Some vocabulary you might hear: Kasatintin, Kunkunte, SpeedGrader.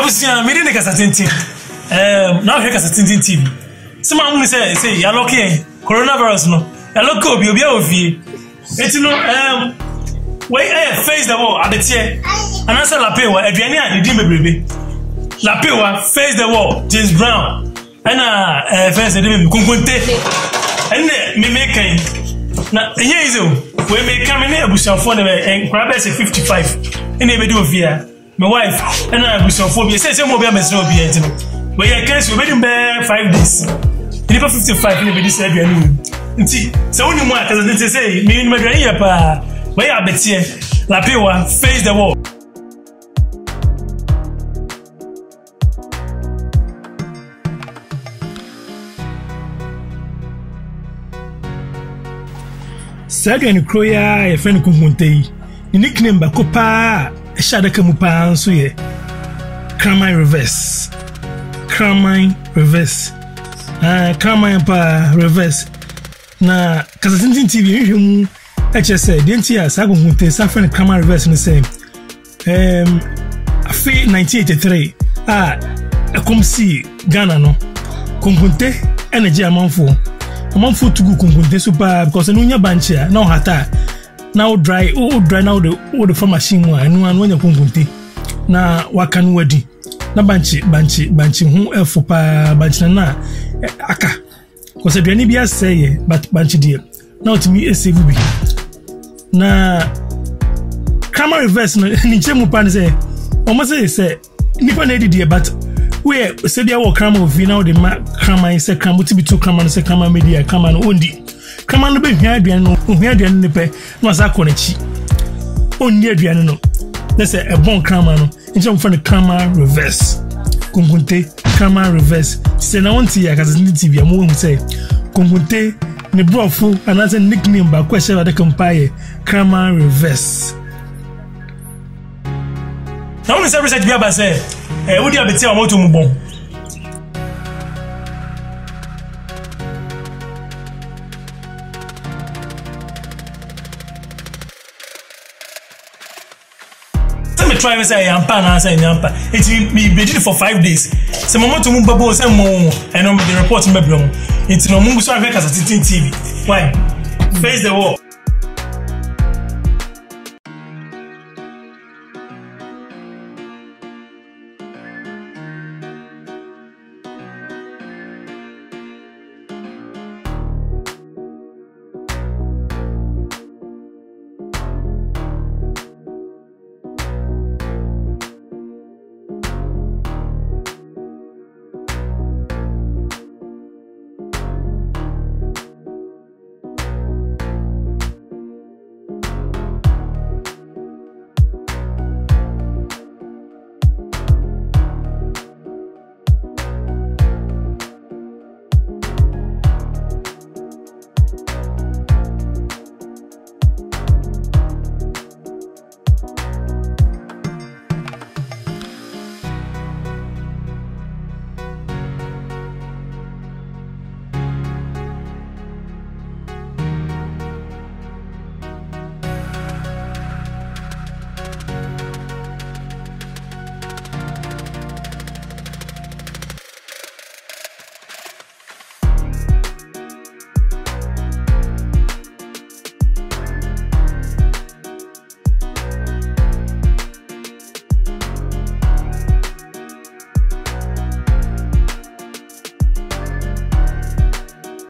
I was meeting the Kasatintin. Now here Kasatintin team. Some of them say you're lucky. Coronavirus no. You're lucky. You'll be out of here. It's no. Wait, face the wall at the chair. And answer Lapewa. If you're near, you didn't baby. Lapewa face the wall. James Brown. And face the baby. Kunkunte. And me make na here is it. We make come in here. We shall phone and grab us a 55. And they do via. My wife, and I have some phobia. Say, some mobile must not be at home. But I can't wait in 5 days. In 55, in a bit, every noon. And see, so only one as I say, me in my grandpa, where I bet here, Lapewa, face the wall. Sagan Croya, a friend of Kumunte, the nickname Bacopa. Shadaka Mupa so ye Kramai reverse Kramai pa reverse na Kasatintin TV you HSA didn't ya sago hunte safan Kramai reverse in the same 1983 akumsi Ghana no Kunkunte energy amount for to go Kunkunte super because nunya banchia no hata now dry, oh dry now the farm machine wa anu anu anya kungunte na wakanu wadi na banchi hu elfu pa banchi na aka because aduani bia say but banchi die na otimi esave bi na camera reverse no ni chemu pan say omo say nipa na di die but where say dia wo camera of now the camera say camera to be two camera say camera media camera no ondi kama no be hia aduan ne pe no asa ko na chi onni aduan no na se e bon kama no nje mo fa ne kama reverse Kunkunte kama reverse se na wonti ya Kasatintin TV mo won say Kunkunte ne brofo anase nickname ba kwese ba de compare kama reverse na won se research bi aba se e wo dia beti o mo to mo bon try me say yampa na say yampa it be did for 5 days se momo to mu babo se mo and on the report me bro it no mungu so afa Kasatintin TV why face the wall